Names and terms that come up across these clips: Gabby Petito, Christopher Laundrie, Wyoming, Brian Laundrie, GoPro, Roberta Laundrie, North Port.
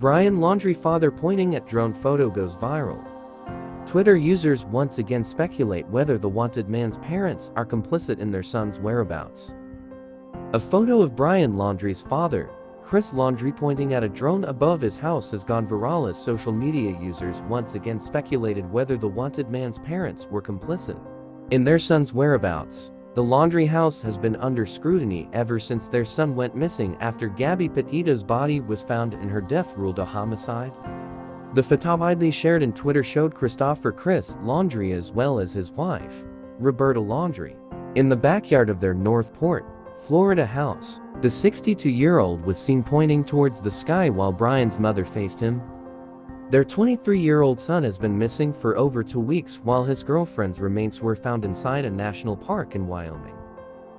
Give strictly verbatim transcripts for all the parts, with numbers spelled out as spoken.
Brian Laundrie father pointing at drone photo goes viral. Twitter users once again speculate whether the wanted man's parents are complicit in their son's whereabouts. A photo of Brian Laundrie's father, Chris Laundrie, pointing at a drone above his house has gone viral as social media users once again speculated whether the wanted man's parents were complicit in their son's whereabouts. The Laundrie house has been under scrutiny ever since their son went missing after Gabby Petito's body was found and her death ruled a homicide. The photo widely shared on Twitter showed Christopher Chris Laundrie as well as his wife, Roberta Laundrie, in the backyard of their North Port, Florida house. The sixty-two-year-old was seen pointing towards the sky while Brian's mother faced him. Their twenty-three-year-old son has been missing for over two weeks while his girlfriend's remains were found inside a national park in Wyoming.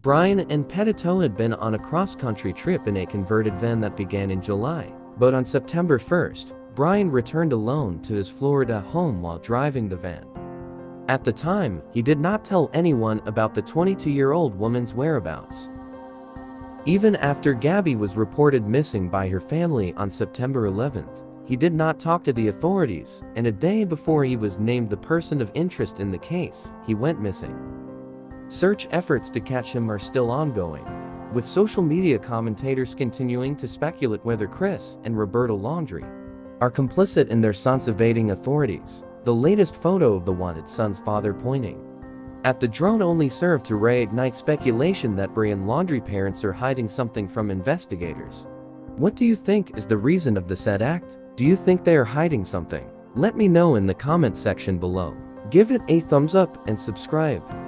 Brian and Petito had been on a cross-country trip in a converted van that began in July, but on September first, Brian returned alone to his Florida home while driving the van. At the time, he did not tell anyone about the twenty-two-year-old woman's whereabouts. Even after Gabby was reported missing by her family on September eleventh, he did not talk to the authorities, and a day before he was named the person of interest in the case, he went missing. Search efforts to catch him are still ongoing, with social media commentators continuing to speculate whether Chris and Roberta Laundrie are complicit in their son's evading authorities. The latest photo of the wanted son's father pointing at the drone only served to reignite speculation that Brian Laundrie parents are hiding something from investigators. What do you think is the reason of the said act? Do you think they are hiding something? Let me know in the comment section below. Give it a thumbs up and subscribe.